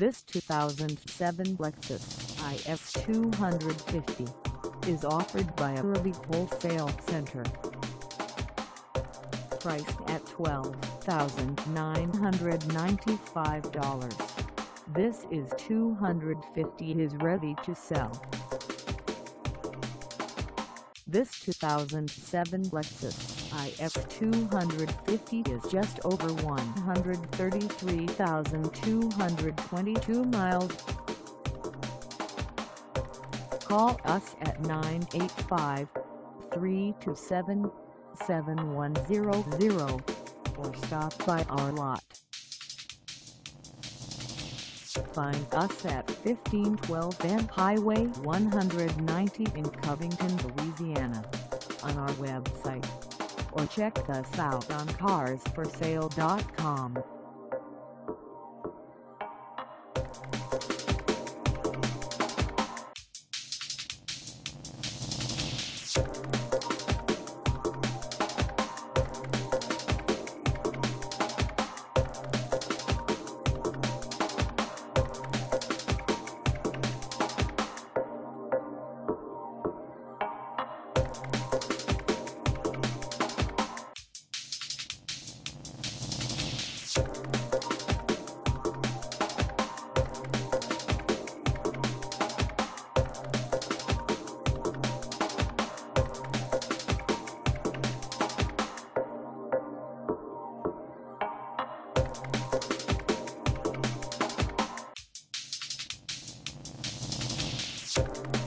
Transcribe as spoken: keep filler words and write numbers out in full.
This two thousand seven Lexus I S two fifty is offered by Arabi Wholesale Center. Priced at twelve thousand nine hundred ninety-five dollars, this is two fifty is ready to sell. This two thousand seven Lexus I S two fifty is just over one hundred thirty-three thousand two hundred twenty-two miles. Call us at nine eight five, three two seven, seven one zero zero or stop by our lot. Find us at fifteen twelve Amp Highway one ninety in Covington, Louisiana on our website, or check us out on cars for sale dot com. We'll